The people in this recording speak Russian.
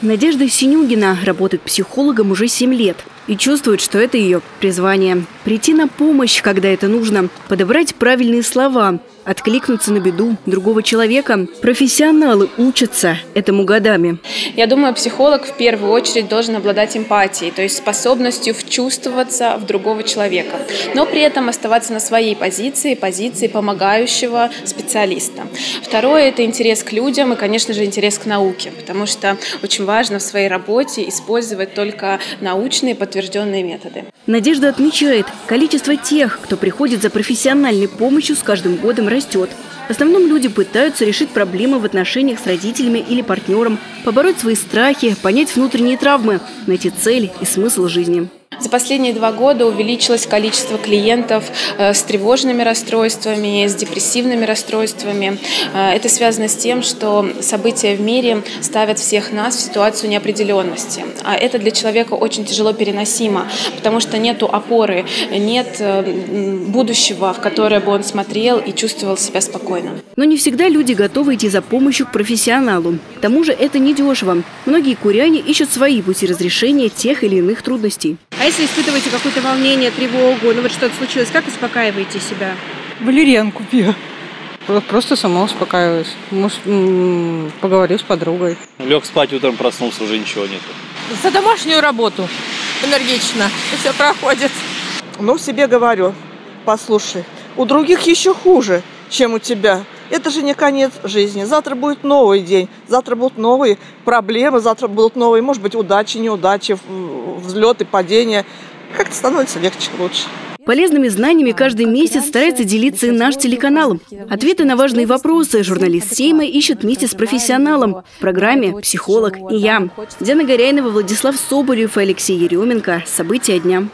Надежда Синюгина работает психологом уже 7 лет и чувствует, что это ее призвание. Прийти на помощь, когда это нужно, подобрать правильные слова, откликнуться на беду другого человека. Профессионалы учатся этому годами. Я думаю, психолог в первую очередь должен обладать эмпатией, то есть способностью вчувствоваться в другого человека, но при этом оставаться на своей позиции, позиции помогающего специалиста. Второе – это интерес к людям и, конечно же, интерес к науке, потому что очень важно в своей работе использовать только научные подтвержденные методы. Надежда отмечает, количество тех, кто приходит за профессиональной помощью, с каждым годом растет. В основном люди пытаются решить проблемы в отношениях с родителями или партнером, побороть свои страхи, понять внутренние травмы, найти цель и смысл жизни. За последние 2 года увеличилось количество клиентов с тревожными расстройствами, с депрессивными расстройствами. Это связано с тем, что события в мире ставят всех нас в ситуацию неопределенности. А это для человека очень тяжело переносимо, потому что нет опоры, нет будущего, в которое бы он смотрел и чувствовал себя спокойно. Но не всегда люди готовы идти за помощью к профессионалу. К тому же это недешево. Многие куряне ищут свои пути разрешения тех или иных трудностей. А если испытываете какое-то волнение, тревогу, ну вот что-то случилось, как успокаиваете себя? Валерьянку пью. Просто сама успокаиваюсь. Может, поговорю с подругой. Лег спать, утром проснулся, уже ничего нет. За домашнюю работу энергично. Все проходит. Ну, себе говорю, послушай, у других еще хуже, чем у тебя. Это же не конец жизни. Завтра будет новый день, завтра будут новые проблемы, завтра будут новые, может быть, удачи, неудачи, взлеты, падения. Как-то становится легче, лучше. Полезными знаниями каждый месяц старается делиться и наш телеканал. Ответы на важные вопросы журналист Сейма ищет вместе с профессионалом. В программе «Психолог и я». Диана Горяйнова, Владислав Соборев и Алексей Еременко. События дня.